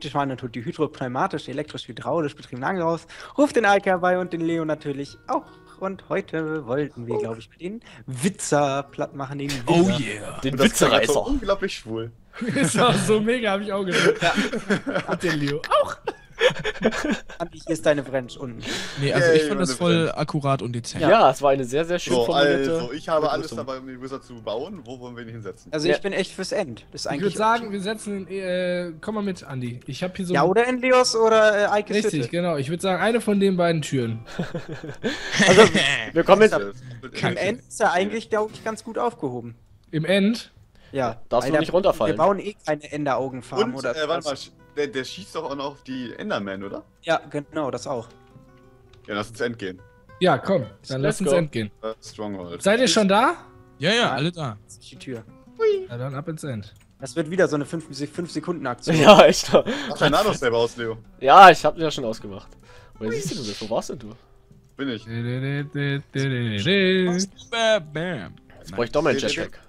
Lufttischwanne tut die hydropneumatisch, elektrisch-hydraulisch betriebene Angel raus, ruft den Alke herbei und den Leo natürlich auch. Und heute wollten wir, glaube ich, den Witzer platt machen. Den Witzer. Oh yeah, den Witzerreißer. Das war unglaublich schwul. Das war so mega, habe ich auch gedacht. Ja. Und den Leo auch. Andi, hier ist deine Bremse unten. Nee, also ich fand das voll akkurat und dezent. Ja, es war eine sehr, sehr schön formulierte. Also, ich habe alles dabei, um den Wizard zu bauen. Wo wollen wir ihn hinsetzen? Also, ich bin echt fürs End. Das ist eigentlich, ich würde sagen, wir setzen. Komm mal mit, Andi. Ich habe hier so. Ja, oder Endlios oder Eike. Richtig, Hütte. Genau. Ich würde sagen, eine von den beiden Türen. Also, wir kommen jetzt. Im End ist ja eigentlich, glaube ich, ganz gut aufgehoben. Im End? Ja. Darfst du nicht runterfallen. Wir bauen eh keine Enderaugenfarm oder so. Warte mal. Der schießt doch auch noch auf die Enderman, oder? Ja, genau, das auch. Ja, lass uns entgehen. Ja, komm, dann lass uns entgehen. Stronghold. Seid ihr schon da? Ja, ja, alle da. Das ist die Tür. Hui. Ja, dann ab ins End. Das wird wieder so eine 5-Sekunden-Aktion. Ja, echt. Mach dein Nanos selber aus, Leo. Ja, ich hab mir ja schon ausgemacht. Woher siehst du denn das? Wo warst denn du? Bin ich. Jetzt brauche ich doch mal einen Jetpack.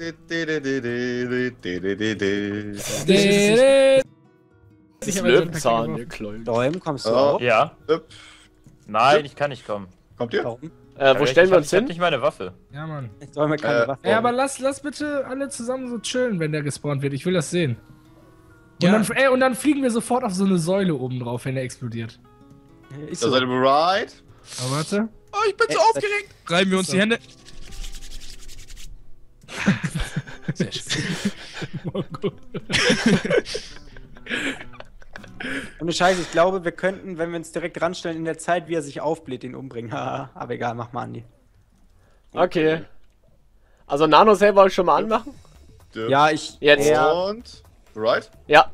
Löwenzahn, Däum, kommst du auch? Ja. Nein, ich kann nicht kommen. Kommt ihr? Wo stellen wir uns hin? Ich hab nicht meine Waffe. Ja, Mann. Ich soll mir keine Waffe. Ey, aber lass bitte alle zusammen so chillen, wenn der gespawnt wird. Ich will das sehen. Ja. Und dann fliegen wir sofort auf so eine Säule oben drauf, wenn der explodiert. Ist so. Seid ihr bereit? Aber warte. Oh, ich bin so aufgeregt. Reiben wir uns die Hände. Sehr schön. Und eine Scheiße, ich glaube, wir könnten, wenn wir uns direkt ranstellen, in der Zeit, wie er sich aufbläht, ihn umbringen. Aber egal, mach mal, Andi. Okay. Also Nano selber schon mal anmachen? Ja, ich... Jetzt. Und... Right? Ja.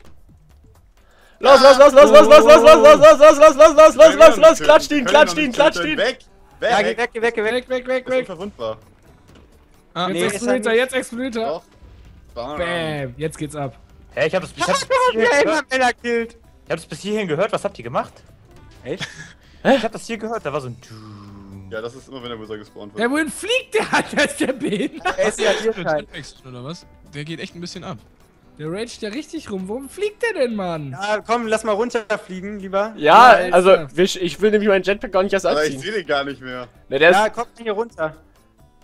Los, los, los, los, los, los, los, los, los, los, los, los, los, los, los, los, los, klatscht ihn, klatscht ihn, klatscht ihn! Weg, weg, weg, weg, weg, weg, weg, weg! Verwundbar. Jetzt explodiert er, jetzt explodiert er! Bam, jetzt geht's ab. Hey, ich hab das bis hierhin gehört, was habt ihr gemacht? Echt? Ich hab das hier gehört, da war so ein Ja, das ist immer, wenn der Wizard gespawnt wird. Ja, wohin fliegt der? Da ist der behindert. Er ist ja oder was? Der geht echt ein bisschen ab. Der raged ja richtig rum. Worum fliegt der denn, Mann? Ja, komm, lass mal runterfliegen, lieber. Ja, ja, also ich will nämlich meinen Jetpack gar nicht erst anziehen. Aber ich seh den gar nicht mehr. Na, der ist... komm hier runter.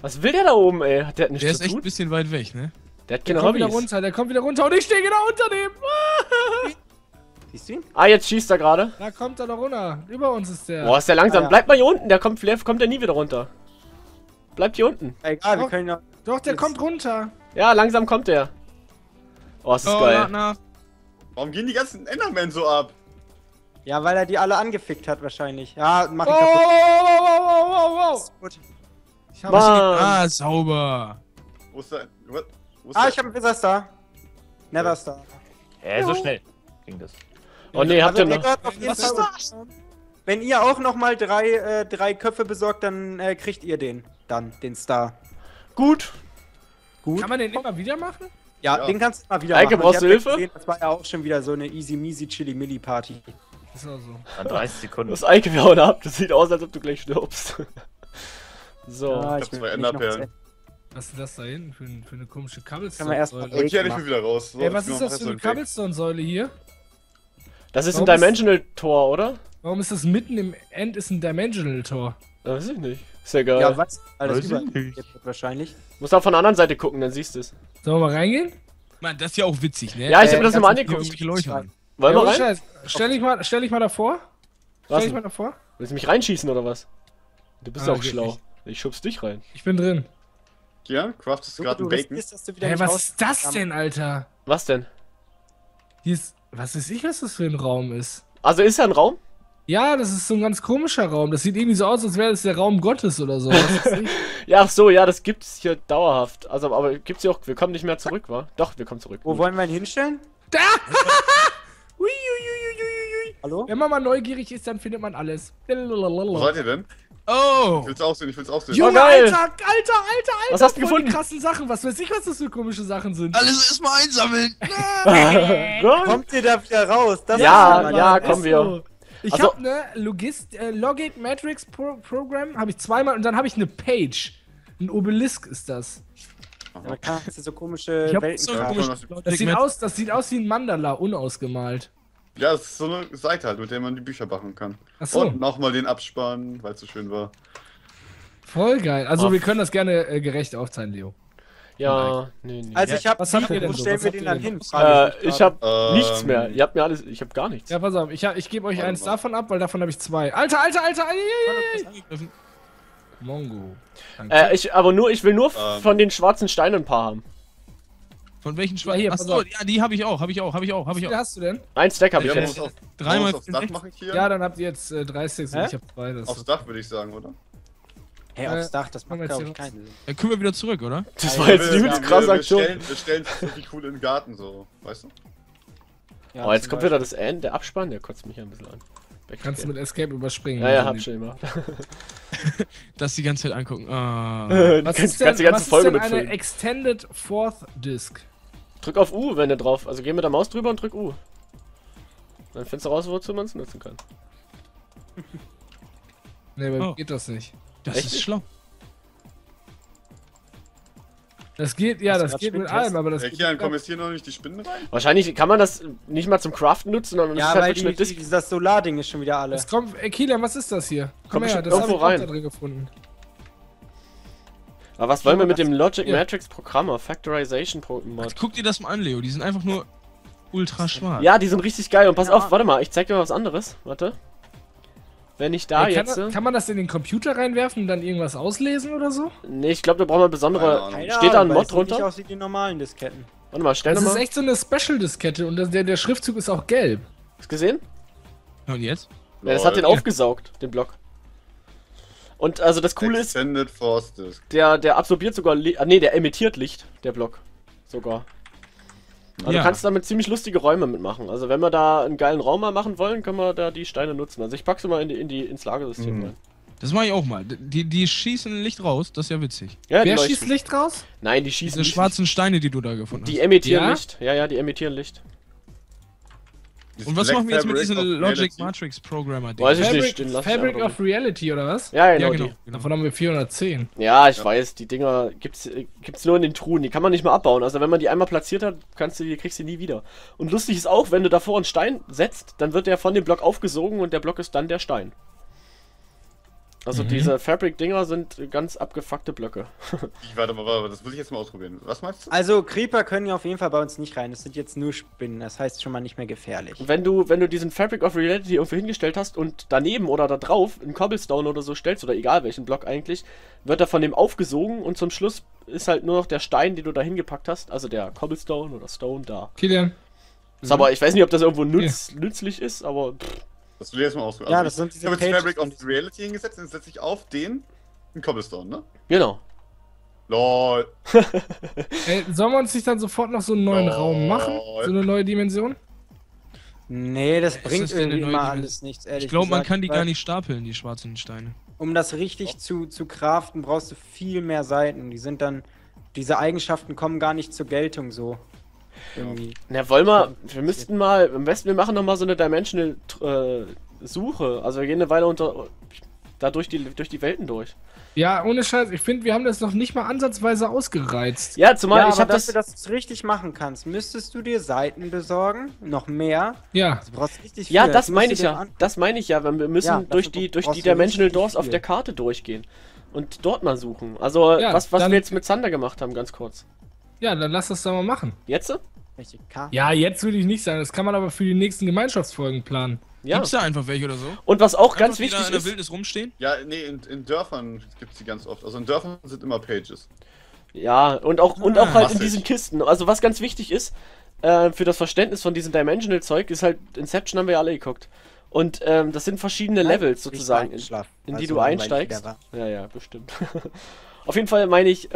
Was will der da oben, ey? Hat der nichts zu tun? Der ist echt ein bisschen weit weg, ne? Der hat keine Hobbys. Der kommt wieder runter und ich stehe genau unter dem! Siehst du ihn? Ah, jetzt schießt er gerade. Da kommt er noch runter. Über uns ist der. Boah, ist der langsam. Ah, ja. Bleibt mal hier unten, vielleicht kommt der nie wieder runter. Bleibt hier unten. Egal, wir können ja. Doch, der kommt runter. Ja, langsam kommt der. Oh, das ist geil. Na. Warum gehen die ganzen Endermen so ab? Ja, weil er die alle angefickt hat wahrscheinlich. Ja, mach ihn kaputt. Wow. Gut. Ich habe sauber. Wo ist der? Ich hab einen Wizard-Star. Never-Star. So schnell ging das. Oh ne, habt ihr noch... Wenn ihr auch nochmal drei Köpfe besorgt, dann kriegt ihr den Star. Gut. Kann man den immer wieder machen? Ja, den kannst du mal wieder machen. Brauchst du Hilfe? Gesehen, das war ja auch schon wieder so eine easy-measy-chili-milli-Party. Das ist auch so. An 30 Sekunden. Das Eike haut ab, das sieht aus, als ob du gleich stirbst. So. Ja, ich hab zwei Enderperlen. Was ist das da hinten für eine komische Cobblestone-Säule? Okay, ich will wieder raus. So, was ist das für eine Cobblestone-Säule hier? Das ist ein Dimensional-Tor, oder? Warum ist das mitten im End ein Dimensional-Tor? Weiß ich nicht. Ist ja geil. Ja, was? Alles wahrscheinlich. Musst auch von der anderen Seite gucken, dann siehst du es. Sollen wir mal reingehen? Mann, das ist ja auch witzig, ne? Ja, ich hab das nochmal angeguckt. Wollen wir rein? Stell dich mal davor. Stell dich mal davor. Willst du mich reinschießen, oder was? Du bist auch schlau. Ich schub's dich rein. Ich bin drin. Ja, craftest gerade ein Bacon. Hey, was ist das denn, Alter? Was denn? Hier ist, was weiß ich, was das für ein Raum ist. Also ist da ein Raum? Ja, das ist so ein ganz komischer Raum. Das sieht irgendwie so aus, als wäre das der Raum Gottes oder so. Ja, ach so, ja, das gibt's hier dauerhaft. Also, aber gibt's hier auch, wir kommen nicht mehr zurück, wa? Doch, wir kommen zurück. Wo wollen wir ihn hinstellen? Da! Hallo? Wenn man mal neugierig ist, dann findet man alles. Wo seid ihr denn? Oh! Ich will's auch sehen. Junge, Alter! Was hast du gefunden? Die krassen Sachen, was weiß ich, was das für komische Sachen sind. Alles erstmal einsammeln! Kommt ihr da wieder raus? Das kommen wir. Ich hab ne Logit Matrix Program, hab ich zweimal und dann hab ich eine Page. Ein Obelisk ist das. Da kannst du so komische Welten. Das sieht aus wie ein Mandala, unausgemalt. Ja, das ist so eine Seite halt, mit der man die Bücher machen kann. Ach so. Und nochmal den abspannen, weil es so schön war. Voll geil. Also wir können das gerne gerecht aufteilen, Leo. Ja, nee. Also ich hab, was habt ihr denn? Wo stellen wir den dann hin? Ich hab nichts mehr. Ihr habt mir alles, ich hab gar nichts. Ja, pass auf, ich gebe euch eins davon ab, weil davon habe ich zwei. Alter! Mongo. Ich will nur von den schwarzen Steinen ein paar haben. Von welchen schwarzen? Achso, ja, die hab ich auch. Wie hast du denn? Ein Stack hab ich jetzt. Dreimal aufs Dach mache ich hier. Ja, dann habt ihr jetzt 3 Sticks und ich hab 2. Aufs Dach würde ich sagen, oder? Hey, aufs Dach, das macht glaube ich keinen Sinn. Dann können wir wieder zurück, oder? Das war jetzt übelst krass Aktion. Wir stellen so viel cool in den Garten, so, weißt du? Ja, jetzt kommt wieder das End, der Abspann, der kotzt mich ja ein bisschen an. Kannst du mit Escape überspringen. Ja, hab schon immer. Das die ganze Zeit angucken. Was ist denn eine Extended Fourth Disc? Drück auf U, wenn du drauf, also geh mit der Maus drüber und drück U. Dann findest du raus, wozu man es nutzen kann. Nee, aber geht das nicht. Das ist schlau. Das geht, ja, das geht mit allem, aber das geht. Kian, kommen jetzt hier noch nicht die Spinnen rein? Wahrscheinlich kann man das nicht mal zum Craften nutzen, sondern ja, das ist halt wirklich das Solarding ist schon wieder alle. Das kommt, Kian, was ist das hier? Komm her, das haben wir da drin gefunden. Aber was wollen wir mit dem Logic Matrix Programmer, Factorization Programmer? Guck dir das mal an, Leo, die sind einfach nur ultra schwarz. Ja, die sind richtig geil und pass auf, warte mal, ich zeig dir mal was anderes, warte. Wenn ich da jetzt... Kann man das in den Computer reinwerfen und dann irgendwas auslesen oder so? Nee, ich glaube, da braucht man besondere... Steht da ein Mod drunter? Nicht aussieht wie die normalen Disketten. Warte mal, stell das mal. Das ist echt so eine Special-Diskette und der Schriftzug ist auch gelb. Hast du gesehen? Und jetzt? Ja, das hat den aufgesaugt, den Block. Und also das Coole ist... Extended Force Disk. Der absorbiert sogar... der emittiert Licht, der Block. Sogar. Also du kannst damit ziemlich lustige Räume mitmachen. Also wenn wir da einen geilen Raum mal machen wollen, können wir da die Steine nutzen. Also ich pack sie mal ins Lagersystem rein. Das mache ich auch mal. Die schießen Licht raus, das ist ja witzig. Ja, wer schießt Licht raus? Nein, die schießen Licht. Diese schwarzen Steine, die du da gefunden hast. Die emittieren Licht. Ja, die emittieren Licht. Und was machen wir jetzt mit diesem Logic Matrix Programmer? Weiß ich nicht. Fabric of Reality oder was? Ja, genau. Davon haben wir 410. Ja, ich weiß, die Dinger gibt's nur in den Truhen, die kann man nicht mehr abbauen. Also wenn man die einmal platziert hat, kriegst du die nie wieder. Und lustig ist auch, wenn du davor einen Stein setzt, dann wird der von dem Block aufgesogen und der Block ist dann der Stein. Also diese Fabric-Dinger sind ganz abgefuckte Blöcke. Warte mal, das will ich jetzt mal ausprobieren. Was meinst du? Also Creeper können ja auf jeden Fall bei uns nicht rein. Das sind jetzt nur Spinnen, das heißt schon mal nicht mehr gefährlich. Und wenn du diesen Fabric of Reality irgendwo hingestellt hast und daneben oder da drauf einen Cobblestone oder so stellst, oder egal welchen Block eigentlich, wird er von dem aufgesogen und zum Schluss ist halt nur noch der Stein, den du da hingepackt hast, also der Cobblestone oder Stone da. Kilian. Aber ich weiß nicht, ob das irgendwo nützlich ist, aber... Das will ich jetzt mal ausprobieren. Ja, das sind diese Pages. Ich habe jetzt Fabric of Reality hingesetzt und jetzt setze ich auf den einen Cobblestone, ne? Genau. LOL. Ey, sollen wir uns nicht dann sofort noch so einen neuen Raum machen? So eine neue Dimension? Nee, das bringt irgendwie mal alles nichts, ehrlich gesagt. Ich glaube, man kann die gar nicht stapeln, die schwarzen Steine. Um das richtig zu craften, brauchst du viel mehr Seiten. Die sind dann... Diese Eigenschaften kommen gar nicht zur Geltung so. Irgendwie. Na, wollen wir, am besten wir machen nochmal so eine Dimensional Suche, also wir gehen eine Weile durch die Welten durch. Ja, ohne Scheiß, ich finde, wir haben das noch nicht mal ansatzweise ausgereizt. Ja, zumal ich habe das... Dass du das richtig machen kannst, müsstest du dir Seiten besorgen, noch mehr. Ja. Du brauchst richtig viel. Ja, das meine ich ja, weil wir müssen durch die Dimensional Doors auf der Karte durchgehen und dort mal suchen. Also, ja, was wir jetzt mit Zander gemacht haben, ganz kurz. Ja, dann lass das da mal machen. Jetzt? Ja, jetzt würde ich nicht sagen. Das kann man aber für die nächsten Gemeinschaftsfolgen planen. Ja. Gibt's da einfach welche oder so? Und was auch ganz wichtig ist... in der Wildnis rumstehen? Ja, nee, in Dörfern gibt's die ganz oft. Also in Dörfern sind immer Pages. Ja, und auch halt in diesen Kisten. Also was ganz wichtig ist, für das Verständnis von diesem Dimensional-Zeug, ist halt, Inception haben wir ja alle geguckt. Und das sind verschiedene Levels sozusagen, in die du einsteigst. Ja, bestimmt. Auf jeden Fall meine ich,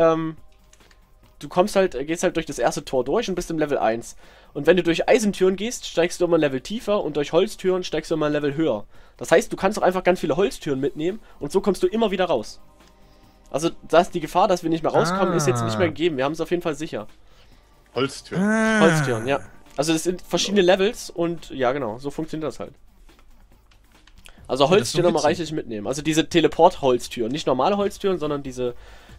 du gehst halt durch das erste Tor durch und bist im Level 1. Und wenn du durch Eisentüren gehst, steigst du immer ein Level tiefer und durch Holztüren steigst du immer ein Level höher. Das heißt, du kannst auch einfach ganz viele Holztüren mitnehmen und so kommst du immer wieder raus. Also die Gefahr, dass wir nicht mehr rauskommen, ist jetzt nicht mehr gegeben. Wir haben es auf jeden Fall sicher. Holztüren. Holztüren, ja. Also das sind verschiedene Levels und ja genau, so funktioniert das halt. Also Holztüren nochmal reichlich mitnehmen. Also diese Teleport-Holztüren. Nicht normale Holztüren, sondern diese...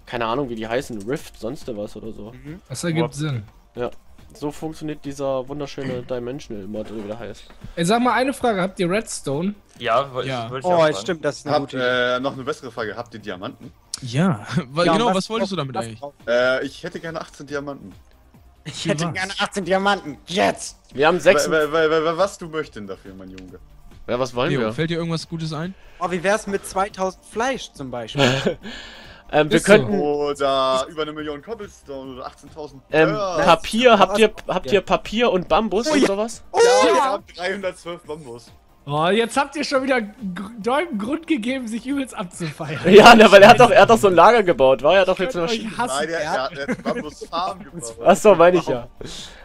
Keine Ahnung, wie die heißen, Rift, sonst was oder so. Das ergibt Sinn. Ja. So funktioniert dieser wunderschöne Dimensional-Mod, wie der heißt. Ey, sag mal eine Frage, habt ihr Redstone? Ja, wollte ich auch fragen. Stimmt, das ist eine gute Idee. Noch eine bessere Frage, habt ihr Diamanten? Ja, weil, ja genau, was wolltest du damit eigentlich? Ich hätte gerne 18 Diamanten. Ich hätte gerne 18 Diamanten, jetzt! Wir haben 6. Was du möchtest dafür, mein Junge? Ja, was wollen wir? Fällt dir irgendwas Gutes ein? Oh, wie wär's mit 2000 Fleisch zum Beispiel? Wir könnten... Oder über 1 Million Cobblestone oder 18.000... Papier, habt ihr Papier und Bambus und sowas? Oh, ja, wir haben 312 Bambus. Oh, jetzt habt ihr schon wieder Däumen Grund gegeben, sich übelst abzufeiern. Ja, ne, weil er hat doch so ein Lager gebaut, war? Er hat doch jetzt noch... Nein, er hat jetzt Bambus Farm gebaut. Achso, meine ich ja.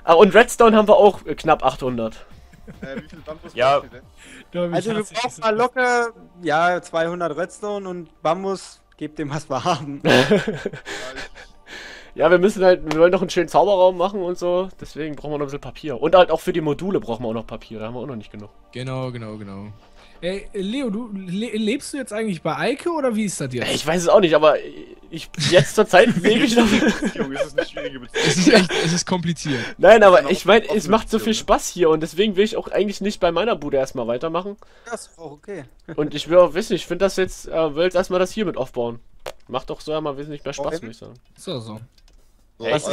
Ah, und Redstone haben wir auch knapp 800. Wie viel Bambus braucht ihr denn? Also wir brauchen mal locker, ja, 200 Redstone und Bambus... Gebt dem, was wir haben. Ja, wir wollen doch einen schönen Zauberraum machen und so, deswegen brauchen wir noch ein bisschen Papier. Und halt auch für die Module brauchen wir auch noch Papier, da haben wir auch noch nicht genug. Genau. Ey, Leo, du lebst du jetzt eigentlich bei Eike oder wie ist das jetzt? Ich weiß es auch nicht, aber jetzt zur Zeit lebe ich noch. Junge, es ist eine schwierige Beziehung. Es ist kompliziert. Nein, aber ich meine, es macht so viel Spaß hier und deswegen will ich auch eigentlich nicht bei meiner Bude erstmal weitermachen. Das ist auch okay. Und ich will auch wissen, ich finde das jetzt, will jetzt erstmal das hier mit aufbauen. Macht doch so ja mal wesentlich mehr Spaß, würde ich sagen. So. Hey, also,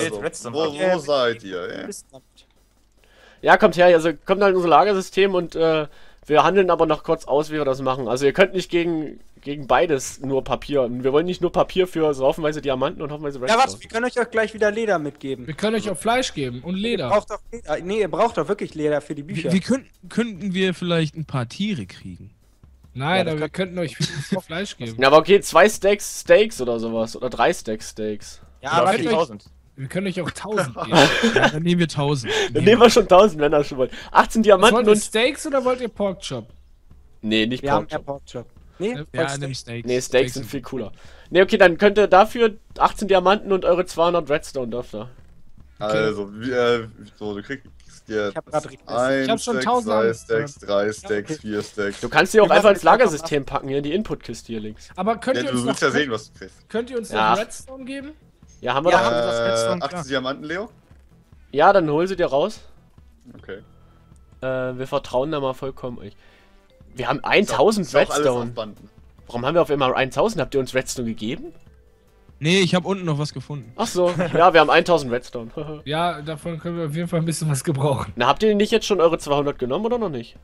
wo seid ihr, ey? Ja, kommt her, also kommt halt in unser Lagersystem und wir handeln aber noch kurz aus, wie wir das machen. Also ihr könnt nicht gegen beides nur Papier. Wir wollen nicht nur Papier für so haufenweise Diamanten und haufenweise Redstone. Ja, warte, wir können euch auch gleich wieder Leder mitgeben. Wir können euch auch Fleisch geben und Leder. Ihr braucht doch Leder. Nee, ihr braucht doch wirklich Leder für die Bücher. Könnten wir vielleicht ein paar Tiere kriegen? Nein, ja, aber wir könnten euch viel Fleisch geben. Ja, aber okay, 2 Stacks Steaks oder sowas. Oder 3 Stacks Steaks. Ja, aber 4000. Wir können euch auch 1000 geben. Ja, dann nehmen wir 1000. Dann nehmen wir schon 1000, wenn ihr schon wollt. 18 Diamanten wollt ihr und... Steaks oder wollt ihr Porkchop? Nee, nicht Porkchop. Wir haben ja Porkchop. Nee, ja, Steaks. Nee, Steaks sind viel cooler. Nee, okay, dann könnt ihr dafür 18 Diamanten und eure 200 Redstone dafür. Okay. Also, so, du kriegst jetzt ich hab schon 1000 Stacks, 3 Stacks, 4 Stacks. Du kannst die auch einfach ins Lagersystem packen, hier in die Inputkiste hier links. Aber könnt ihr uns noch, ja sehen, was du kriegst. Könnt ihr uns noch Redstone geben? Ja, haben wir da 80 Diamanten, Leo? Ja, dann hol sie dir raus. Okay. Wir vertrauen da mal vollkommen euch. Wir haben 1000 Redstone. Warum haben wir auf einmal 1000? Habt ihr uns Redstone gegeben? Nee, ich habe unten noch was gefunden. Ach so. Ja, wir haben 1000 Redstone. Ja, davon können wir auf jeden Fall ein bisschen was gebrauchen. Na, habt ihr nicht jetzt schon eure 200 genommen oder noch nicht?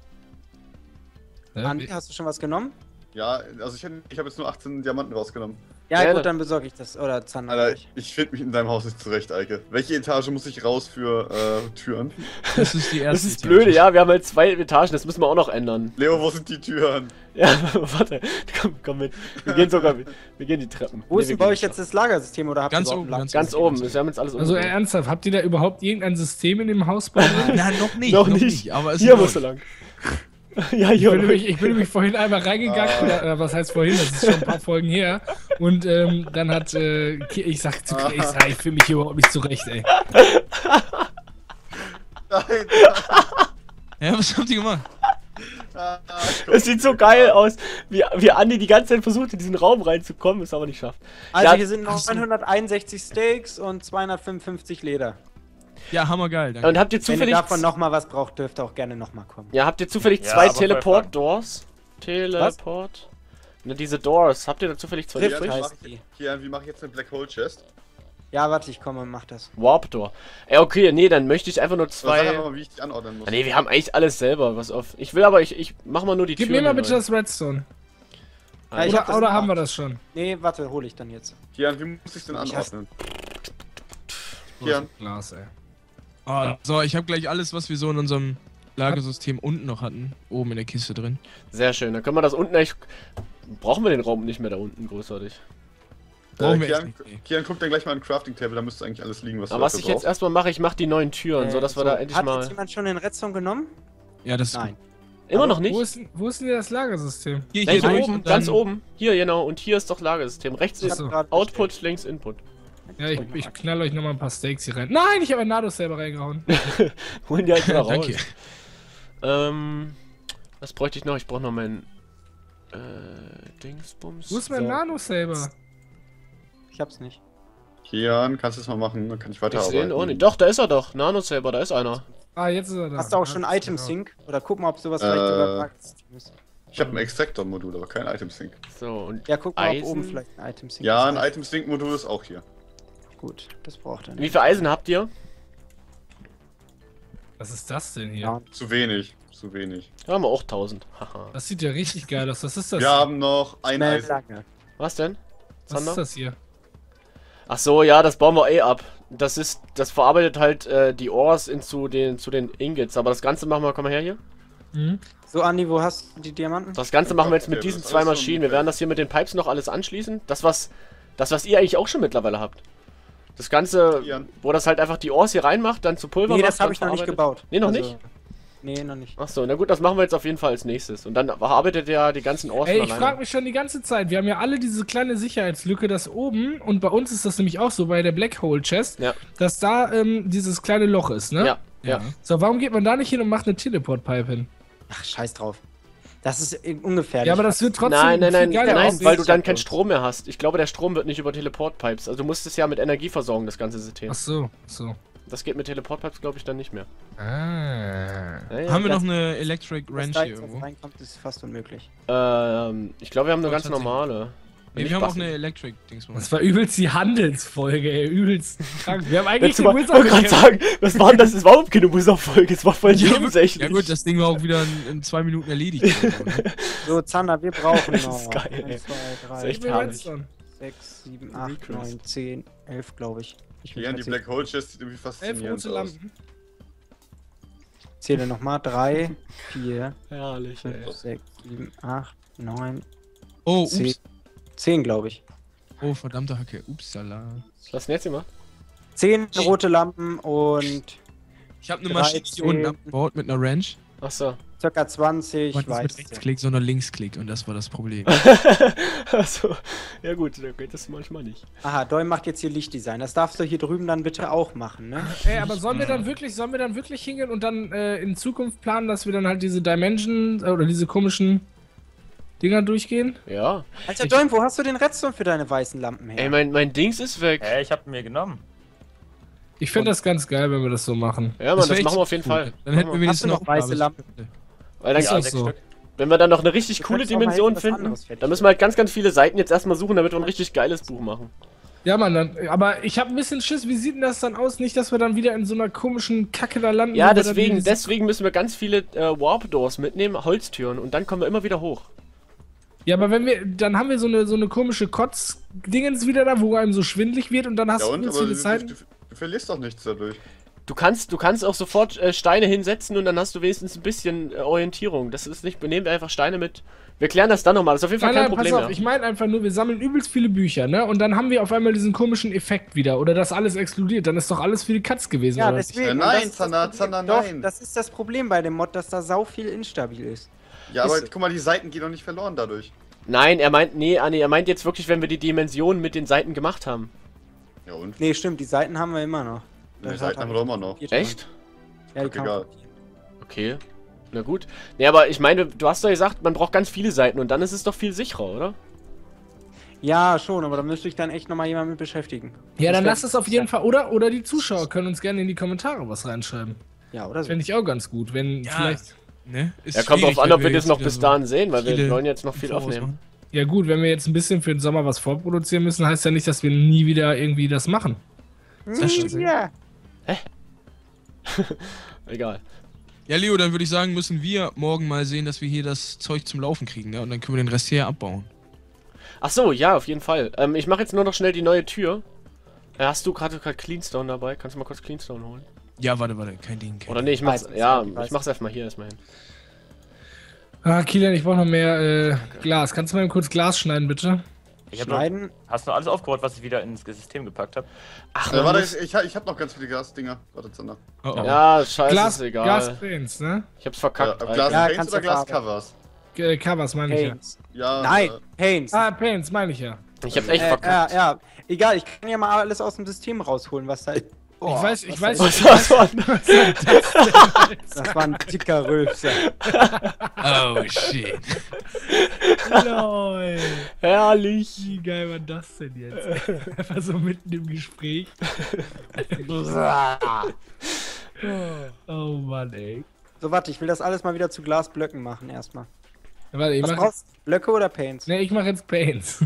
Andi, hast du schon was genommen? Ja, also ich habe jetzt nur 18 Diamanten rausgenommen. Ja, ja, gut, dann besorge ich das. Oder Zander. Alter, ich finde mich in deinem Haus nicht zurecht, Eike. Welche Etage muss ich raus für Türen? Das ist die erste. Das ist blöde, ja. Wir haben halt 2 Etagen, das müssen wir auch noch ändern. Leo, wo sind die Türen? Ja, warte. Komm mit. Wir gehen sogar mit. Wir gehen die Treppen. Wo ist denn bei euch jetzt das Lagersystem oder habt ihr überhaupt Lager? Ganz oben. Wir haben jetzt alles oben. Also ernsthaft, habt ihr da überhaupt irgendein System in dem Haus bei euch? Na, noch nicht. Aber es hier musst du lang. Ja, ich bin nämlich vorhin einmal reingegangen, oder was heißt vorhin, das ist schon ein paar Folgen her. Und dann hat, ich fühle mich hier überhaupt nicht zurecht, ey. Nein. Ja, was habt ihr gemacht? Es sieht so geil aus, wie Andi die ganze Zeit versucht, in diesen Raum reinzukommen, es aber nicht schafft. Also ja, hier sind noch 161 Steaks und 255 Leder. Ja, hammergeil, danke. Und habt ihr zufällig... Wenn ihr davon nochmal was braucht, dürft ihr auch gerne nochmal kommen. Ja, habt ihr zufällig 2 Teleport-Doors? Teleport? Ne, diese Doors. Habt ihr da zufällig 2 Doors? Hier, wie mache ich jetzt eine Black Hole Chest? Ja, warte, ich komme und mach das. Warp Door. Ey, okay, nee, dann möchte ich einfach nur 2... Sag mal, wie ich die anordnen muss. Nee, wir haben eigentlich alles selber, was auf... Ich will aber, ich mach mal nur die Türen. Gib mir mal bitte das Redstone. Oder haben wir das schon? Nee, warte, hole ich dann jetzt. Kian, wie muss ich denn anordnen? Kian. Glas, ey. Oh, so, ich habe gleich alles, was wir so in unserem Lagersystem unten noch hatten, oben in der Kiste drin. Sehr schön, dann können wir das unten echt... Brauchen wir den Raum nicht mehr da unten, großartig. Kian, guck dann gleich mal an den Crafting-Table, da müsste eigentlich alles liegen, was wir brauchen. Aber was ich jetzt erstmal mache, ich mache die neuen Türen, so dass wir da endlich mal... Hat jetzt jemand schon den Redstone genommen? Ja, das ist gut. Immer aber noch nicht? Wo ist denn das Lagersystem? Hier oben, ganz oben. Hier, genau, und hier ist doch Lagersystem. Rechts ist Output, links Input. Ja, ich knall euch nochmal ein paar Steaks hier rein. Nein, ich habe ein Nado selber reingehauen. Holen die halt mal raus. Danke. Was bräuchte ich noch? Ich brauche noch meinen Dingsbums. Wo ist mein Nano-Saber? Ich hab's nicht. Kian, kannst du das mal machen? Dann kann ich weiterarbeiten. Ich sehe ihn auch nicht. Doch, da ist er doch. Nano-Saber, da ist einer. Ah, jetzt ist er da. Hast du auch schon Item-Sync? Oder guck mal, ob sowas vielleicht überfragt ist. Ich habe ein Extractor-Modul, aber kein Item-Sync. So, und ja, guck mal, ob oben vielleicht ein Item-Sync. Ja, ein Item-Sync-Modul ist auch hier. Gut, das braucht er nicht. Wie viel Eisen habt ihr? Was ist das denn hier? Ja. Zu wenig, zu wenig. Da haben wir auch 1000. Das sieht ja richtig geil aus. Was ist das? Wir haben noch ein Eisen. Was denn? Was ist das hier? Ach so, ja, das bauen wir eh ab. Das ist, das verarbeitet halt die Ores zu den Ingots. Aber das Ganze machen wir, komm mal her hier. Mhm. So, Andi, wo hast du die Diamanten? Das Ganze machen wir jetzt mit diesen zwei Maschinen. Wir werden das hier mit den Pipes noch alles anschließen. Das was ihr eigentlich auch schon mittlerweile habt. Das Ganze, wo das halt einfach die Ores hier reinmacht, dann zu Pulver. Nee, das habe ich noch nicht gebaut. Nee, noch nicht? Nee, noch nicht. Achso, na gut, das machen wir jetzt auf jeden Fall als nächstes. Und dann arbeitet ja die ganzen Ores. Ey, ich frage mich schon die ganze Zeit, wir haben ja alle diese kleine Sicherheitslücke, das oben, und bei uns ist das nämlich auch so, bei der Black Hole Chest, ja, dass da dieses kleine Loch ist, ne? Ja, ja. So, warum geht man da nicht hin und macht eine Teleport-Pipe hin? Ach, scheiß drauf. Das ist ungefährlich. Ja, aber das wird trotzdem. Nein, weil du dann keinen Strom mehr hast. Ich glaube, der Strom wird nicht über Teleport-Pipes. Also du musst es ja mit Energie versorgen, das ganze System. Ach so, so. Das geht mit Teleport-Pipes, glaube ich, dann nicht mehr. Ah. Ja, haben wir noch eine Electric Wrench hier irgendwo? Reinkommt, ist fast unmöglich. Ich glaube, wir haben eine ganz normale. Nee, wir haben auch eine Electric-Dings. Das war übelst die Handelsfolge, ey. Übelst krank. Wir haben eigentlich eine Wizard-Folge. Das war überhaupt keine Wizard-Folge. Das war voll nebensächlich. Ja gut, das Ding war auch wieder in 2 Minuten erledigt. So, Zander, wir brauchen noch. Das ist geil, 1, 2, 3, 4, 6, 7, 8, 9, 10, 11, glaube ich. Die Black Hole Chest sieht irgendwie faszinierend aus. Ich zähle nochmal. 3, 4, 5, 6, 7, 8, 9, 10. 10, glaube ich. Oh, verdammte Hacke. Upsala. Was hast du denn jetzt gemacht? 10 rote Lampen und... Ich habe eine Maschine hier unten abgebaut mit einer Wrench. Achso. Circa 20, ich weiß nicht. Mit Rechtsklick, sondern Linksklick, und das war das Problem. Achso. Ja gut, dann geht das manchmal nicht. Aha, Doi macht jetzt hier Lichtdesign. Das darfst du hier drüben dann bitte auch machen, ne? Ey, aber sollen wir dann wirklich hingehen und dann in Zukunft planen, dass wir dann halt diese Dimensions oder diese komischen... Dinger durchgehen? Ja. Alter Däum, wo hast du den Redstone für deine weißen Lampen her? Ey, mein Dings ist weg. Ey, ich hab ihn mir genommen. Ich finde das ganz geil, wenn wir das so machen. Ja, Mann, das machen wir auf jeden Fall. Dann hätten wir wenigstens noch weiße Lampen. Weil dann gibt's so. Wenn wir dann noch eine richtig coole Dimension finden, dann müssen wir halt ganz, ganz viele Seiten jetzt erstmal suchen, damit wir ein richtig geiles Buch machen. Ja, Mann, aber ich hab ein bisschen Schiss, wie sieht denn das dann aus? Nicht, dass wir dann wieder in so einer komischen Kacke da landen. Ja, deswegen müssen wir ganz viele Warp-Doors mitnehmen, Holztüren, und dann kommen wir immer wieder hoch. Ja, aber dann haben wir so eine komische Kotz-Dingens wieder da, wo einem so schwindelig wird, und dann hast du so viele Zeiten. Du verlierst doch nichts dadurch. Du kannst auch sofort Steine hinsetzen, und dann hast du wenigstens ein bisschen Orientierung. Das ist nicht, nehmt einfach Steine mit. Wir klären das dann nochmal, das ist auf jeden Fall kein Problem. Pass auf, ich meine einfach nur, wir sammeln übelst viele Bücher, ne? Und dann haben wir auf einmal diesen komischen Effekt wieder, oder dass alles explodiert, dann ist doch alles für die Katz gewesen. Ja, oder? Deswegen. Nein, Zander, nein. Doch, das ist das Problem bei dem Mod, dass da sau viel instabil ist. Ja, aber guck mal, die Seiten gehen doch nicht verloren dadurch. Nein, er meint jetzt wirklich, wenn wir die Dimensionen mit den Seiten gemacht haben. Ja und? Nee, stimmt, die Seiten haben wir immer noch. Nee, die Seiten haben wir doch immer noch. Echt? Ja, egal. Okay, na gut. Nee, aber ich meine, du hast doch gesagt, man braucht ganz viele Seiten, und dann ist es doch viel sicherer, oder? Ja, schon, aber da müsste ich dann echt nochmal jemanden mit beschäftigen. Ja, dann lass es auf jeden Fall, oder die Zuschauer können uns gerne in die Kommentare was reinschreiben. Ja, oder so. Fände ich auch ganz gut, wenn vielleicht... Ne? Ja, kommt drauf an, ob wir das noch bis dahin sehen, weil wir wollen jetzt noch viel aufnehmen. Ja gut, wenn wir jetzt ein bisschen für den Sommer was vorproduzieren müssen, heißt ja nicht, dass wir nie wieder irgendwie das machen. Ja. Hä? Egal. Ja, Leo, dann würde ich sagen, müssen wir morgen mal sehen, dass wir hier das Zeug zum Laufen kriegen, ne? Und dann können wir den Rest hier abbauen. Ach so, ja, auf jeden Fall. Ich mache jetzt nur noch schnell die neue Tür. Hast du gerade Cleanstone dabei? Kannst du mal kurz Cleanstone holen? Ja, warte, kein Ding. Oder nee, ich mach's erstmal hier erstmal hin. Ah, Kilian, ich brauch noch mehr Glas. Kannst du mal kurz Glas schneiden, bitte? Hast du noch alles aufgebaut, was ich wieder ins System gepackt habe? Ach, warte, ich hab noch ganz viele Glasdinger. Warte, Zander. Oh. Ja, scheiße, ist egal. Glaspanes, ne? Ich hab's verkackt. Ja, Glaspanes oder Glascovers? Covers meine ich ja. Nein, Panes. Ah, Panes meine ich ja. Ich hab's echt verkackt. Ja, egal, ich kann ja mal alles aus dem System rausholen, was da ist. Oh, ich weiß nicht, was das war. Das war ein dicker Rülpser. Oh shit. Lol. Herrlich. Wie geil war das denn jetzt? Einfach so mitten im Gespräch. Oh Mann, ey. So, warte, ich will das alles mal wieder zu Glasblöcken machen erstmal. Ja, warte, was brauchst du? Blöcke oder Paints? Ne, ich mach jetzt Paints.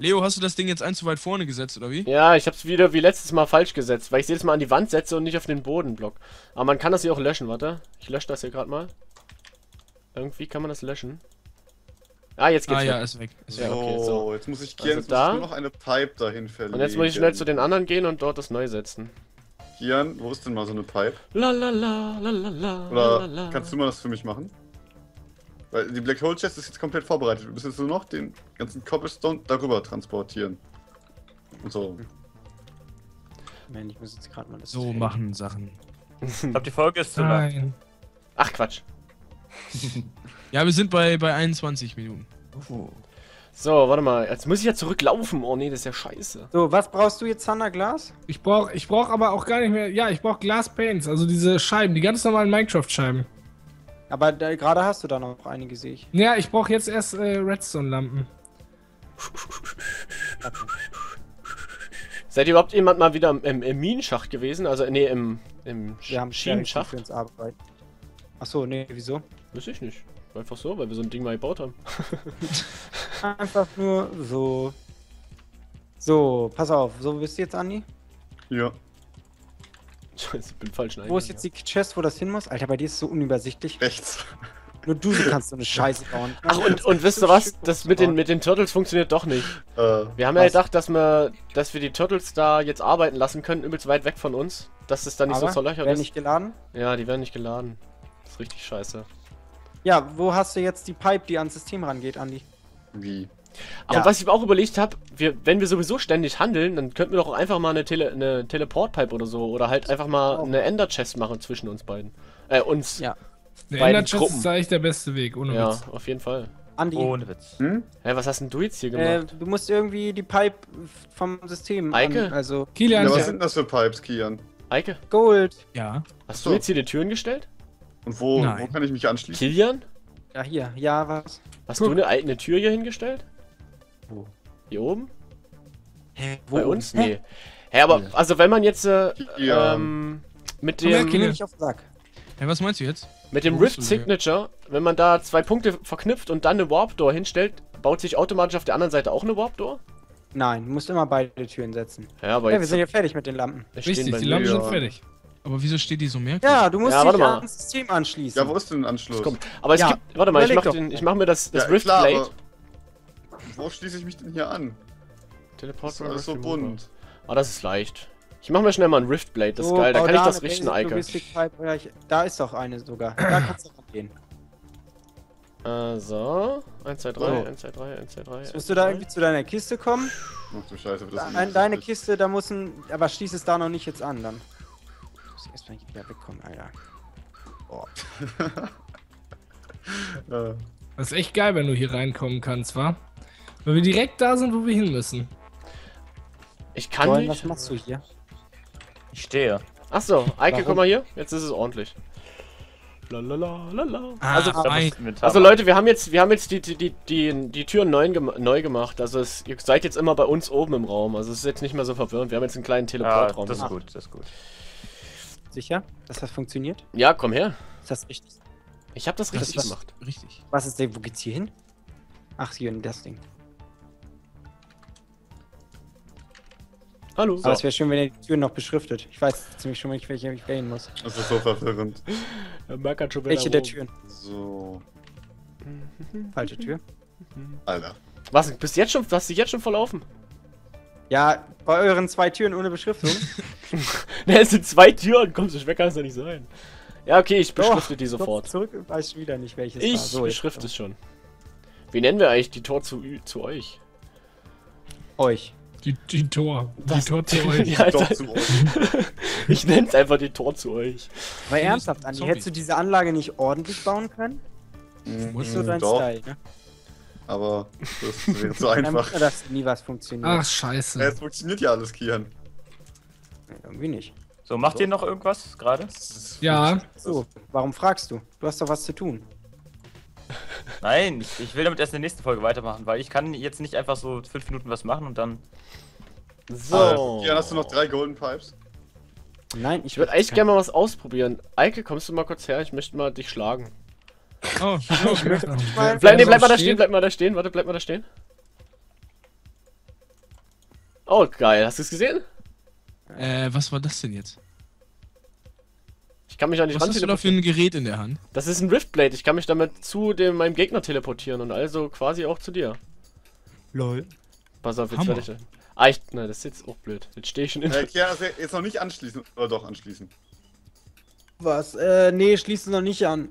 Leo, hast du das Ding jetzt ein zu weit vorne gesetzt, oder wie? Ja, ich hab's wieder wie letztes Mal falsch gesetzt, weil ich jedes Mal an die Wand setze und nicht auf den Bodenblock. Aber man kann das hier auch löschen, warte. Ich lösche das hier gerade mal. Irgendwie kann man das löschen. Ah, jetzt geht's weg. Ja, ist weg. Ist weg. Okay, so, jetzt muss ich hier also nur noch eine Pipe dahin verlegen. Und jetzt muss ich schnell zu den anderen gehen und dort das neu setzen. Kian, wo ist denn mal so eine Pipe? Oder kannst du mal das für mich machen? Weil die Black Hole Chest ist jetzt komplett vorbereitet. Wir müssen jetzt nur noch den ganzen Cobblestone darüber transportieren. Und so. Man, ich muss jetzt gerade mal das. So sehen. Machen Sachen. Ich glaube, die Folge ist zu lang. Ach, Quatsch. Ja, wir sind bei 21 Minuten. Oh. So, warte mal. Jetzt muss ich ja zurücklaufen. Oh nee, das ist ja scheiße. So, was brauchst du jetzt, Hanna? Glas? Ich brauch aber auch gar nicht mehr. Ja, ich brauch Glaspanes. Also diese Scheiben, die ganz normalen Minecraft-Scheiben. Aber gerade hast du da noch einige, sehe ich. Ja, ich brauche jetzt erst Redstone-Lampen. Seid ihr überhaupt jemand mal wieder im Minenschacht gewesen? Also, nee, im Schienenschacht. Achso, nee, wieso? Weiß ich nicht. Einfach so, weil wir so ein Ding mal gebaut haben. Einfach nur so. So, pass auf. So, bist du jetzt, Andi? Ja. Scheiße, ich bin falsch eingegangen. Wo ist jetzt die Chest, wo das hin muss? Alter, bei dir ist es so unübersichtlich. Rechts. Nur du kannst so eine Scheiße bauen. Ach, und wisst ihr was? Das mit den Turtles funktioniert doch nicht. Wir haben ja gedacht, dass wir die Turtles da jetzt arbeiten lassen können, übelst weit weg von uns. Dass es dann nicht so zerlöchert ist. Die werden nicht geladen? Ja, die werden nicht geladen. Das ist richtig scheiße. Ja, wo hast du jetzt die Pipe, die ans System rangeht, Andi? Wie? Aber was ich mir auch überlegt habe, wenn wir sowieso ständig handeln, dann könnten wir doch einfach mal eine Teleport-Pipe oder so, oder halt einfach mal eine Ender-Chest machen zwischen uns beiden. Ja. Eine Ender-Chest ist eigentlich der beste Weg, ohne Witz. Ja, auf jeden Fall. Andi. Ohne Witz. Hm? Hey, was hast denn du jetzt hier gemacht? Du musst irgendwie die Pipe vom System... Eike? Also Kilian. Ja, was sind das für Pipes, Kian? Eike? Gold. Ja. Hast du jetzt hier die Türen gestellt? Und wo kann ich mich anschließen? Kilian? Ja, hier. Ja, was? Hast du eine eigene Tür hier hingestellt? Wo? Hier oben? Hä? Wo? Bei uns? Nee. Hä, aber, also wenn man jetzt, mit dem... Nicht auf den Sack. Hä, was meinst du jetzt? Mit dem Rift Signature, wenn man da 2 Punkte verknüpft und dann eine Warp Door hinstellt, baut sich automatisch auf der anderen Seite auch eine Warp Door? Nein, du musst immer beide Türen setzen. Ja, aber jetzt... wir sind ja fertig mit den Lampen. Richtig, die Lampen sind fertig. Aber wieso steht die so merkwürdig? Ja, du musst dich an das System anschließen. Ja, wo ist denn ein Anschluss? Aber es gibt... Warte mal, ich mach mir das Rift Blade. Wo schließe ich mich denn hier an? Teleport das ist so bunt. Ah, das ist leicht. Ich mache mir schnell mal ein Riftblade, das ist geil, da kann ich das richten, Eike. Da ist doch eine sogar, da kannst du noch gehen. So, 1, 2, 3, 1, 2, 3, 1, 2, 3. Musst du da irgendwie zu deiner Kiste kommen? Ach du Scheiße, deine Kiste, da muss ein... Aber schließ es da noch nicht jetzt an, dann. Ich muss erstmal hier wieder wegkommen, Alter. Boah. Das ist echt geil, wenn du hier reinkommen kannst, wa? Weil wir direkt da sind, wo wir hin müssen. Ich kann nicht. Was machst du hier? Ich stehe. Achso, Eike, komm mal hier. Jetzt ist es ordentlich. Lalalala. Also Leute, wir haben jetzt die Türen neu gemacht. Also ihr seid jetzt immer bei uns oben im Raum. Also es ist jetzt nicht mehr so verwirrend. Wir haben jetzt einen kleinen Teleportraum. Das ist gut, das ist gut. Sicher, dass das funktioniert? Ja, komm her. Ist das richtig? Ich habe das richtig gemacht. Richtig. Was ist denn, wo geht's hier hin? Ach, hier in das Ding. Hallo. Aber es wäre schön, wenn ihr die Türen noch beschriftet. Ich weiß ziemlich schon, welche ich wählen muss. Das ist so verwirrend. Welche der Türen? So. Falsche Tür. Alter. Was? Hast du dich jetzt schon verlaufen? Ja, bei euren 2 Türen ohne Beschriftung. Ne, es sind 2 Türen. Kommst du weg, kann es doch nicht sein. Ja, okay, ich beschrifte die sofort. Zurück weiß ich wieder nicht, welches war. So, beschrifte es schon. Wie nennen wir eigentlich die Tor zu euch? Euch. Die Tor. Die Tor zu euch. Ja, Tor zu euch. Ich nenne es einfach die Tor zu euch. Weil ernsthaft, Andi, hättest du diese Anlage nicht ordentlich bauen können? Musst du dein Style, ne? Aber das wäre zu einfach. Dann muss man das nie funktioniert. Ach, scheiße. Ja, jetzt funktioniert ja alles, Kian. Irgendwie nicht. So, macht ihr noch irgendwas gerade? Ja. So, warum fragst du? Du hast doch was zu tun. Nein, ich will damit erst in der nächsten Folge weitermachen, weil ich kann jetzt nicht einfach so 5 Minuten was machen und dann... So. Ja, hast du noch 3 Golden Pipes? Nein, ich würde eigentlich gerne mal was ausprobieren. Eike, kommst du mal kurz her? Ich möchte mal dich schlagen. Oh, ich möchte mal... Bleib mal da stehen, warte, bleib mal da stehen. Oh, geil, hast du es gesehen? Was war das denn jetzt? Ich kann mich an die Wand teleportieren. Was hast du da für ein Gerät in der Hand? Das ist ein Riftblade, ich kann mich damit zu meinem Gegner teleportieren und also quasi auch zu dir. Lol. Pass auf, jetzt werde ich... Ah, nein, das ist jetzt auch blöd. Jetzt stehe ich schon in... Ja, also jetzt noch nicht anschließen. Oder doch, anschließen. Was? Nee, schließen noch nicht an.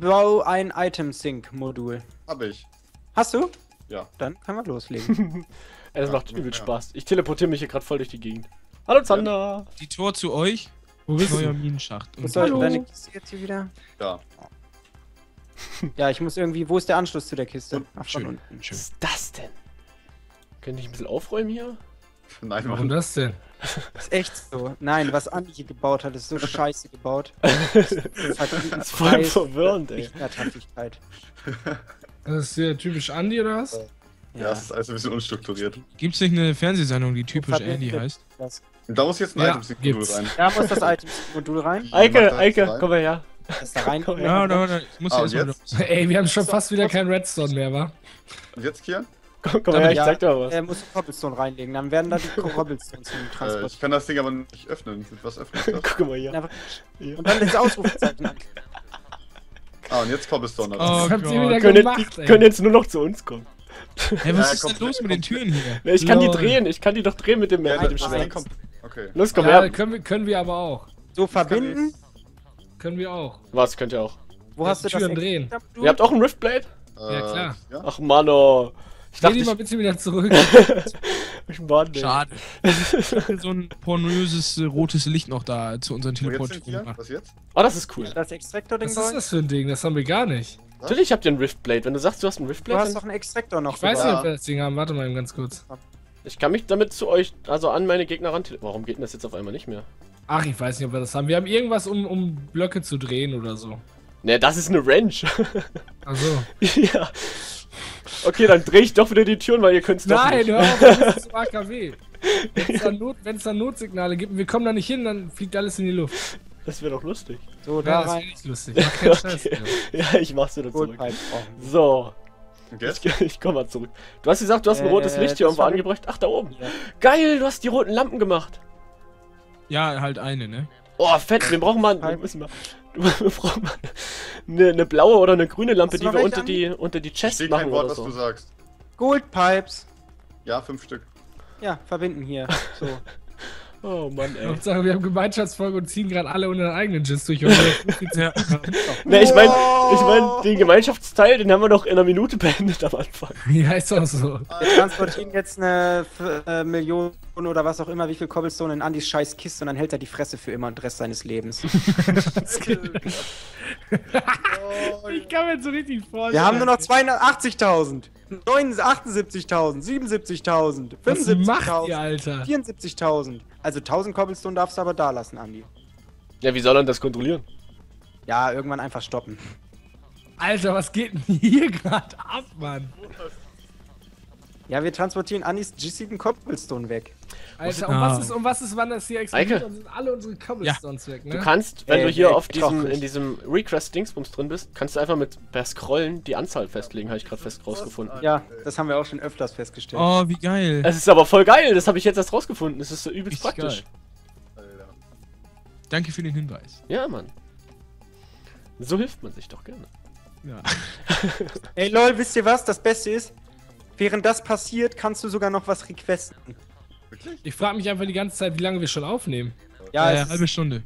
Bau ein Item-Sync-Modul. Hab ich. Hast du? Ja. Dann können wir loslegen. Das macht übel Spaß. Ich teleportiere mich hier gerade voll durch die Gegend. Hallo Zander! Ja. Die Tor zu euch. Wo bist du? Neuer Minenschacht. Was soll deine Kiste jetzt hier wieder? Ja. Ja, ich muss irgendwie... Wo ist der Anschluss zu der Kiste? Ach, von unten. Was ist das denn? Kann ich ein bisschen aufräumen hier? Nein, warum das denn? Das ist echt so. Nein, was Anni gebaut hat, ist so scheiße gebaut. Das ist voll verwirrend, ey. Das ist ja typisch Anni, oder was? Ja, das ist alles ein bisschen unstrukturiert. Gibt's nicht eine Fernsehsendung, die typisch Andy heißt? Da muss jetzt ein Item-Modul rein. Da muss das Item-Modul rein. Eike, komm mal her. Ist da rein? Ja, da muss ich erstmal los. Ey, wir haben schon fast wieder kein Redstone mehr, wa? Und jetzt, Kian? Komm her, ich zeig dir mal was. Er muss Cobblestone reinlegen, dann werden da die Cobblestones transportiert. Ich kann das Ding aber nicht öffnen. Was öffnet das? Guck mal hier. Und dann ins Ausrufezeichen. Ah, und jetzt Cobblestone. Oh, die können jetzt nur noch zu uns kommen. Hey, was ist denn los mit den Türen hier? Ich kann die drehen, ich kann die doch drehen mit dem Schwert. Okay. Los, komm her. Können wir aber auch. So verbinden? Können wir auch. Was, könnt ihr auch. Wo hast du das? Türen drehen. Ihr habt auch ein Riftblade? Ja, klar. Ach, Mann, oh. Ich dachte, ich mal ein bisschen wieder zurück. Schade. So ein pornöses rotes Licht noch da zu unseren Teleportstrom. Was jetzt? Oh, das ist cool. Das Extraktor-Ding. Was ist das für ein Ding? Das haben wir gar nicht. Was? Natürlich habt ihr einen Riftblade. Wenn du sagst, du hast einen Riftblade. Du hast doch einen Extraktor noch. Ich weiß nicht, ob wir das Ding haben. Warte mal eben ganz kurz. Ich kann mich damit zu euch, also an meine Gegner ran. Warum geht denn das jetzt auf einmal nicht mehr? Ach, ich weiß nicht, ob wir das haben. Wir haben irgendwas, um Blöcke zu drehen oder so. Ne, das ist eine Wrench. Ach so. Ja. Okay, dann dreh ich doch wieder die Türen, weil ihr könnt's doch nicht. Nein, hör auf, das ist zum AKW. Wenn es dann Notsignale gibt und wir kommen da nicht hin, dann fliegt alles in die Luft. Das wäre doch lustig. So, da das wäre nicht lustig. Mach keinen Scheiß. Ja, ich mach's wieder zurück. So. Ich komm mal zurück. Du hast gesagt, du hast ein rotes Licht hier irgendwo angebracht. Ach, da oben. Ja. Geil, du hast die roten Lampen gemacht. Ja, halt eine, ne? Oh, fett, wir brauchen mal... Wir brauchen mal eine blaue oder eine grüne Lampe, die wir unter die Chest machen oder so. Ich sehe kein Wort, was du sagst. Goldpipes. Ja, 5 Stück. Ja, verbinden hier. So. Oh Mann, ey. Hauptsache, wir haben Gemeinschaftsfolge und ziehen gerade alle unseren eigenen Gist durch. Ne, ich mein, den Gemeinschaftsteil, den haben wir noch in einer Minute beendet am Anfang. Ja, ist auch so. Wir transportieren jetzt eine Million oder was auch immer, wie viel Cobblestone in Andys scheiß Kiste und dann hält er die Fresse für immer und den Rest seines Lebens. Ich kann mir so richtig vorstellen. Wir haben nur noch 280.000. 78.000, 77.000, 75.000, 74.000. Also 1.000 Cobblestone darfst du aber da lassen, Andi. Ja, wie soll er das kontrollieren? Ja, irgendwann einfach stoppen. Alter, was geht denn hier gerade ab, Mann? Ja, wir transportieren Andys gissigen Cobblestone weg. Alter, um was ist, wann das hier explodiert? Dann sind alle unsere Cobblestones weg, ne? Du kannst, wenn du hier in diesem Request-Dingsbums drin bist, kannst du einfach per Scrollen die Anzahl festlegen, habe ich gerade rausgefunden. Ja, das haben wir auch schon öfters festgestellt. Oh, wie geil. Es ist aber voll geil, das habe ich jetzt erst rausgefunden. Das ist so übelst praktisch. Geil. Danke für den Hinweis. Ja, Mann. So hilft man sich doch gerne. Ja. Ey, lol, wisst ihr was? Das Beste ist, während das passiert, kannst du sogar noch was requesten. Wirklich? Ich frage mich einfach die ganze Zeit, wie lange wir schon aufnehmen. Ja, eine halbe Stunde.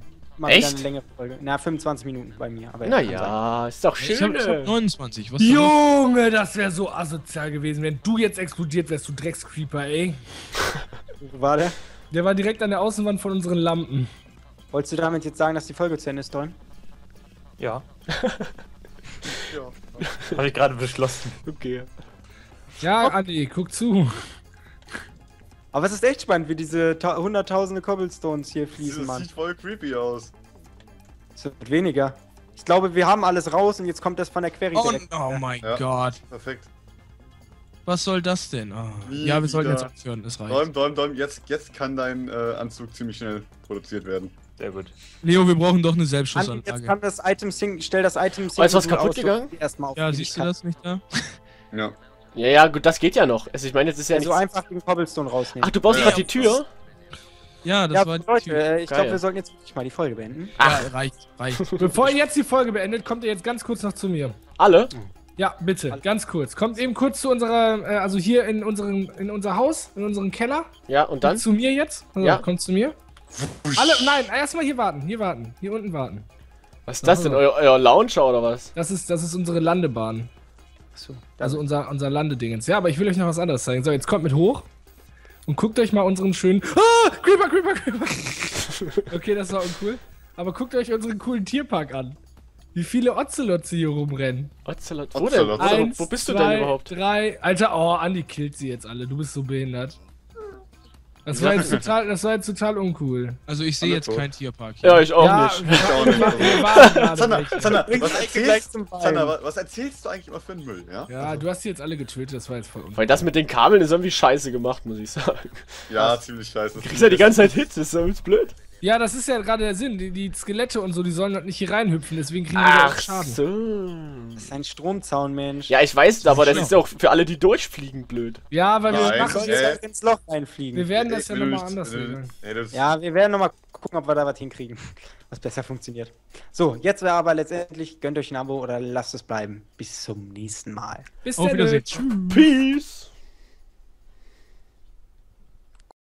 Echt? Eine längere Folge. Na, 25 Minuten bei mir. Naja, ist doch schön. Ich hab 29. Was Junge, das wäre so asozial gewesen. Wenn du jetzt explodiert wärst, du Dreckscreeper, ey. Wo war der? Der war direkt an der Außenwand von unseren Lampen. Wolltest du damit jetzt sagen, dass die Folge zu Ende ist, Don? Ja. Ja. Habe ich gerade beschlossen. Okay. Ja, Andi, guck zu. Aber es ist echt spannend, wie diese hunderttausende Cobblestones hier fließen, Mann. Das sieht voll creepy aus. Es wird weniger. Ich glaube, wir haben alles raus und jetzt kommt das von der Query direkt. Oh mein Gott. Perfekt. Was soll das denn? Oh. Ja, wir sollten jetzt aufhören, das reicht. Däum, jetzt kann dein Anzug ziemlich schnell produziert werden. Sehr gut. Leo, wir brauchen doch eine Selbstschussanlage. Jetzt kann das Item sinken, stell das Item sinken. Weißt du, was kaputt gegangen? Erstmal auf ja, siehst du das nicht da? Ja. Ja, gut, das geht ja noch. Also, ich meine, jetzt ist ja nicht so einfach den Cobblestone rausnehmen. Ach, du baust gerade die Tür? Ja, das war die Leute, Tür. Ich glaube, wir sollten jetzt mal die Folge beenden. Ach, ja, reicht. Bevor ihr jetzt die Folge beendet, kommt ihr jetzt ganz kurz noch zu mir. Alle? Ja, bitte, alle. Ganz kurz. Kommt eben kurz zu unserer, also hier in unser Haus, in unseren Keller. Ja, und dann? Kommt zu mir jetzt. Also, ja. Kommt zu mir. Alle, nein, erstmal hier warten, hier warten. Hier unten warten. Was ist das denn, euer Launcher oder was? Das ist unsere Landebahn. So, also unser Landedingens. Ja, aber ich will euch noch was anderes zeigen. So, jetzt kommt mit hoch und guckt euch mal unseren schönen... Ah! Creeper! Okay, das war uncool. Aber guckt euch unseren coolen Tierpark an. Wie viele Ozelotze hier rumrennen. Ozelotze? Wo bist du denn überhaupt? 3... Alter, oh, Andi killt sie jetzt alle. Du bist so behindert. Das war jetzt total uncool. Also ich sehe jetzt keinen Tierpark hier. Ja, ich auch nicht. Zander, was erzählst du eigentlich immer für einen Müll? Ja, du hast die jetzt alle getötet, das war jetzt voll uncool. Weil das mit den Kabeln ist irgendwie scheiße gemacht, muss ich sagen. Ja, ziemlich scheiße. Du kriegst ja die ganze Zeit Hits, das ist blöd. Ja, das ist ja gerade der Sinn. Die Skelette und so, die sollen halt nicht hier reinhüpfen, deswegen kriegen die auch Schaden. So. Das ist ein Stromzaun, Mensch. Ja, ich weiß, aber das ist ja auch für alle, die durchfliegen, blöd. Ja, weil wir ins Loch reinfliegen. Wir werden das ja nochmal anders regeln. Ja, wir werden nochmal gucken, ob wir da was hinkriegen, was besser funktioniert. So, jetzt wäre aber letztendlich, gönnt euch ein Abo oder lasst es bleiben. Bis zum nächsten Mal. Bis dann. Peace.